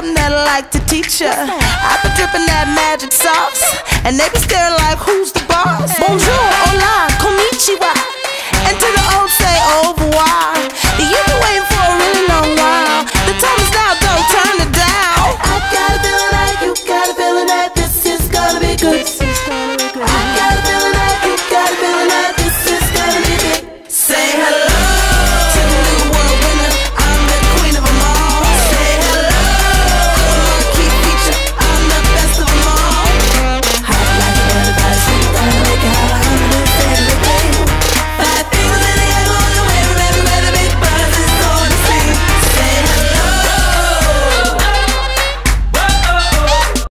something that I like to teach ya. I been drippin' that magic sauce, and they be staring like, who's the boss? Bonjour!